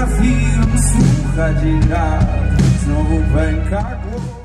potrafiłem słuchać i rad. Znowu pęka głowa.